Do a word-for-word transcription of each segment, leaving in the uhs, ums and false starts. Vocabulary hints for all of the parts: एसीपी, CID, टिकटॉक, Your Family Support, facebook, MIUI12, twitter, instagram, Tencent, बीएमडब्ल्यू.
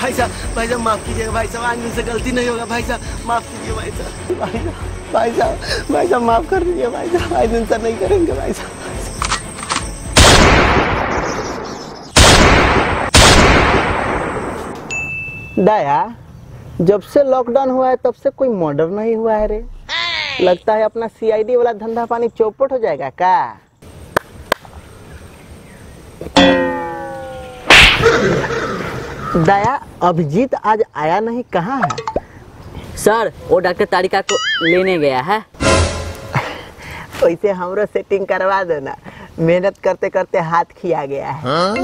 भाई साहब भाई साहब माफ़ कीजिएगा भाई साहब, आदमी से गलती नहीं होगा भाई साहब, माफ़ कीजिए भाई साहब भाई साहब भाई साहब भाई साहब माफ़ कर दीजिए भाई साहब, आदमी से नहीं करेंगे भाई साहब। दया, जब से लॉकडाउन हुआ है तब से कोई मर्डर नहीं हुआ है रे, लगता है अपना सीआईडी वाला धंधा पानी चौपट हो जाएगा का। दया, अभिजीत आज आया नहीं, कहाँ है? सर, वो डॉक्टर तारिका को लेने गया है। वैसे हमरो सेटिंग करवा दो ना, मेहनत करते करते हाथ खिया गया है। हाँ?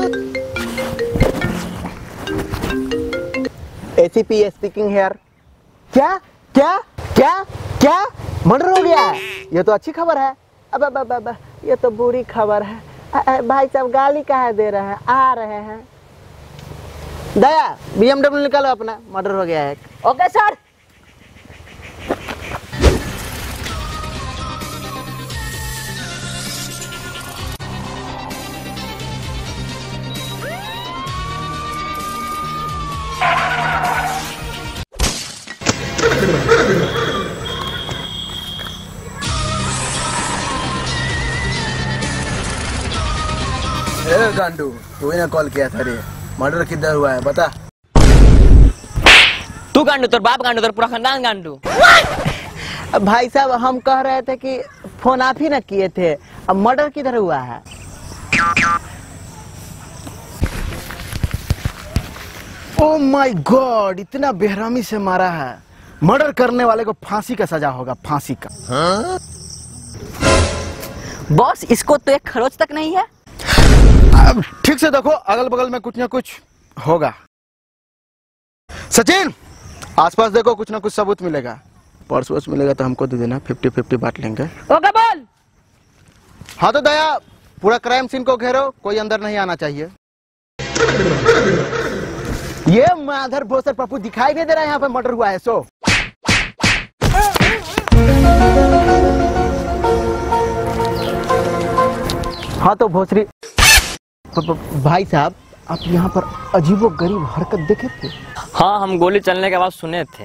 एसीपी speaking here. क्या क्या क्या क्या मर्डर हो गया है? ये तो अच्छी खबर है। अब अब अब अब ये तो बुरी खबर है। आ, आ, भाई साहब गाली कहाँ दे रहे हैं, आ रहे हैं। दया बीएमडब्ल्यू निकालो अपना, मर्डर हो गया है। Okay sir. गांडू, तू ही ना कॉल किया था रे, मर्डर किधर हुआ है बता। तू गांडू, तोर बाप गांडू, तोर पूरा खानदान गांडू। भाई साहब हम कह रहे थे कि फोन आप ही ना किए थे, अब मर्डर किधर हुआ है? ओ माय गॉड, इतना बेरहमी से मारा है। मर्डर करने वाले को फांसी का सजा होगा, फांसी का। हाँ? बॉस इसको तो एक खरोच तक नहीं है। अब ठीक से देखो, अगल बगल में कुछ ना कुछ होगा। सचिन आसपास देखो, कुछ ना कुछ सबूत मिलेगा। पर्स वर्स मिलेगा तो हमको दे देना, फिफ्टी फिफ्टी बांट लेंगे। ओके बोल। हाँ तो दया, पूरा क्राइम सीन को घेरो, कोई अंदर नहीं आना चाहिए। ये माधर भोसर पप्पू दिखाई नहीं दे रहा है, यहाँ पे मर्डर हुआ है। सो हाँ तो भोसरी भाई साहब, आप यहाँ पर अजीबो गरीब हरकत देखे थे। हाँ, हम गोली चलने का आवाज सुने थे।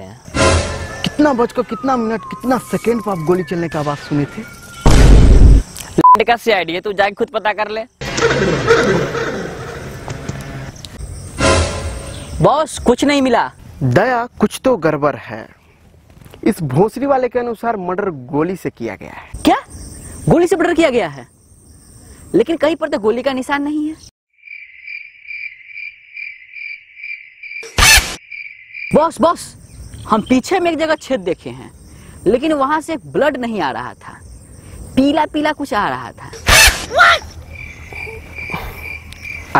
कितना बजकर कितना मिनट कितना सेकंड पर आप गोली चलने का आवाज सुने थे? लड़का सीआईडी है, तू जाके खुद पता कर ले। बॉस कुछ नहीं मिला। दया कुछ तो गड़बड़ है। इस भोसरी वाले के अनुसार मर्डर गोली से किया गया है। क्या गोली से मर्डर किया गया है? लेकिन कहीं पर तो गोली का निशान नहीं है। बॉस बॉस हम पीछे में एक जगह छेद देखे हैं, लेकिन वहां से ब्लड नहीं आ रहा था, पीला पीला कुछ आ रहा था।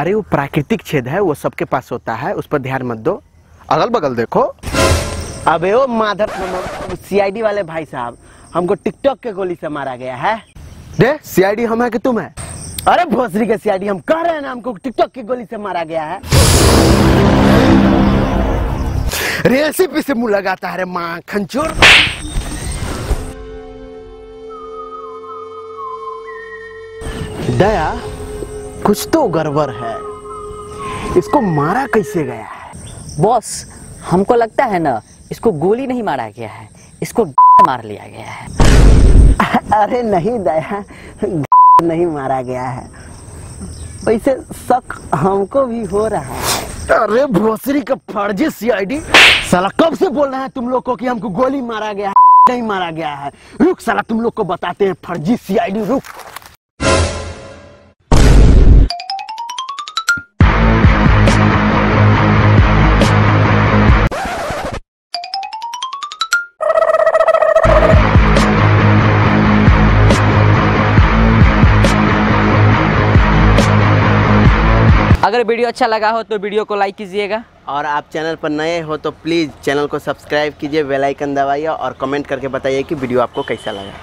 अरे वो प्राकृतिक छेद है, वो सबके पास होता है, उस पर ध्यान मत दो। अगल बगल देखो। अबे ओ माधर सीआईडी वाले भाई साहब, हमको टिकटॉक के गोली से मारा गया है। दे सीआईडी हम है कि तुम है? अरे भोसरी के सीआईडी, हम कह रहे हैं ना हमको टिकटॉक की गोली से मारा गया है। रेसिपी से मुंह लगाता है रे मां खंचूर। दया कुछ तो गड़बड़ है, इसको मारा कैसे गया है? बॉस हमको लगता है ना, इसको गोली नहीं मारा गया है, इसको मार लिया गया है। अरे नहीं दया, नहीं मारा गया है, वैसे शक हमको भी हो रहा है। अरे भोसरी का फर्जी सीआईडी साला, कब से बोल रहे हैं तुम लोग को कि हमको गोली मारा गया है, नहीं मारा गया है। रुक साला, तुम लोग को बताते हैं फर्जी सीआईडी, रुक। अगर वीडियो अच्छा लगा हो तो वीडियो को लाइक कीजिएगा, और आप चैनल पर नए हो तो प्लीज़ चैनल को सब्सक्राइब कीजिए, बेल आइकन दबाइए और कमेंट करके बताइए कि वीडियो आपको कैसा लगा।